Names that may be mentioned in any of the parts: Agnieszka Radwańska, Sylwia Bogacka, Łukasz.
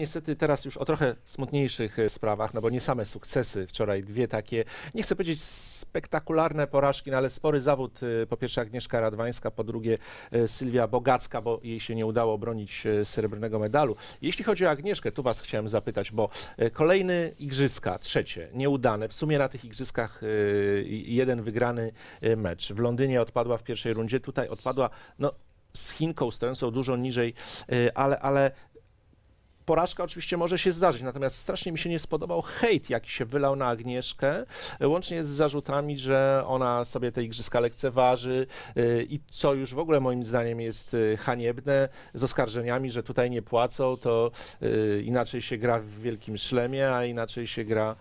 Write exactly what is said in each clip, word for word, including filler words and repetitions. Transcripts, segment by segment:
Niestety teraz już o trochę smutniejszych sprawach, no bo nie same sukcesy, wczoraj dwie takie, nie chcę powiedzieć spektakularne porażki, no ale spory zawód, po pierwsze Agnieszka Radwańska, po drugie Sylwia Bogacka, bo jej się nie udało obronić srebrnego medalu. Jeśli chodzi o Agnieszkę, tu was chciałem zapytać, bo kolejne igrzyska, trzecie, nieudane, w sumie na tych igrzyskach jeden wygrany mecz. W Londynie odpadła w pierwszej rundzie, tutaj odpadła no, z Chinką stojącą dużo niżej, ale... ale porażka oczywiście może się zdarzyć, natomiast strasznie mi się nie spodobał hejt, jaki się wylał na Agnieszkę, łącznie z zarzutami, że ona sobie te igrzyska lekceważy i co już w ogóle moim zdaniem jest haniebne, z oskarżeniami, że tutaj nie płacą, to inaczej się gra w wielkim szlemie, a inaczej się gra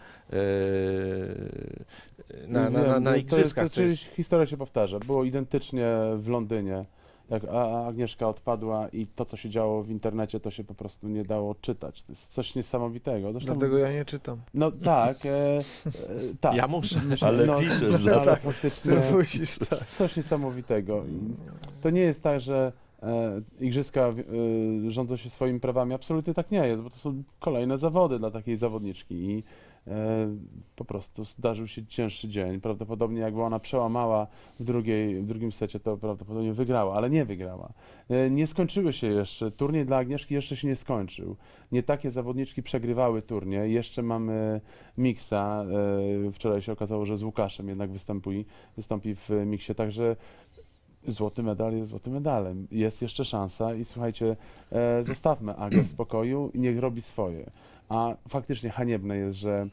na, na, na, na igrzyskach. To jest, to jest, historia się powtarza, było identycznie w Londynie. Jak Agnieszka odpadła i to, co się działo w internecie, to się po prostu nie dało czytać. To jest coś niesamowitego. Zresztą... Dlatego ja nie czytam. No tak, e, e, tak. Ja muszę, ale no, piszesz. No, tak, faktycznie, ty musisz, tak. Coś niesamowitego. I to nie jest tak, że e, igrzyska e, rządzą się swoimi prawami. Absolutnie tak nie jest, bo to są kolejne zawody dla takiej zawodniczki. I e, po prostu zdarzył się cięższy dzień. Prawdopodobnie jakby ona przełamała w, drugiej, w drugim secie, to prawdopodobnie wygrała, ale nie wygrała. Nie skończyły się jeszcze, turniej dla Agnieszki jeszcze się nie skończył. Nie takie zawodniczki przegrywały turniej, jeszcze mamy miksa. Wczoraj się okazało, że z Łukaszem jednak wystąpi, wystąpi w miksie, także złoty medal jest złotym medalem. Jest jeszcze szansa i słuchajcie, zostawmy Agę w spokoju i niech robi swoje. A faktycznie haniebne jest, że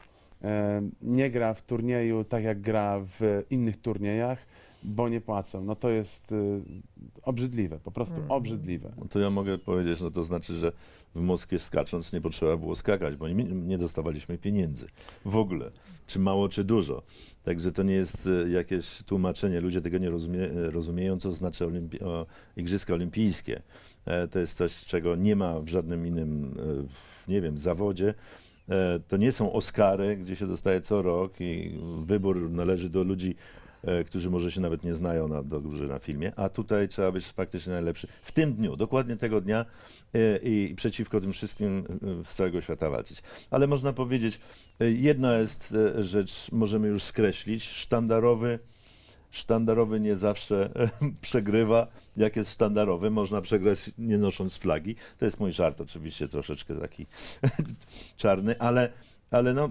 nie gra w turnieju tak, jak gra w innych turniejach, bo nie płacą. No to jest obrzydliwe, po prostu obrzydliwe. No to ja mogę powiedzieć, no to znaczy, że w Moskwie skacząc nie potrzeba było skakać, bo nie dostawaliśmy pieniędzy w ogóle, czy mało, czy dużo. Także to nie jest jakieś tłumaczenie, ludzie tego nie rozumie, rozumieją, co znaczy olimpi o, igrzyska olimpijskie. To jest coś, czego nie ma w żadnym innym, nie wiem, zawodzie. To nie są Oscary, gdzie się dostaje co rok i wybór należy do ludzi, którzy może się nawet nie znają na, dobrze na filmie, a tutaj trzeba być faktycznie najlepszy w tym dniu, dokładnie tego dnia i, i przeciwko tym wszystkim z całego świata walczyć. Ale można powiedzieć, jedna jest rzecz, możemy już skreślić, sztandarowy, sztandarowy nie zawsze przegrywa, jak jest sztandarowy, można przegrać nie nosząc flagi. To jest mój żart oczywiście, troszeczkę taki czarny, ale, ale no...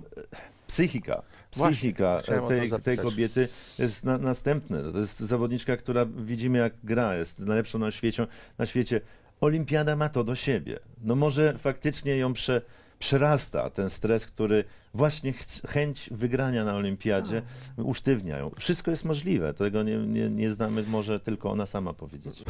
Psychika, psychika tej, tej kobiety jest na, następna. To jest zawodniczka, która widzimy jak gra, jest najlepszą na świecie. Na świecie. Olimpiada ma to do siebie. No może faktycznie ją prze, przerasta ten stres, który właśnie ch chęć wygrania na olimpiadzie A. usztywnia ją. Wszystko jest możliwe, tego nie, nie, nie znamy, może tylko ona sama powiedzieć.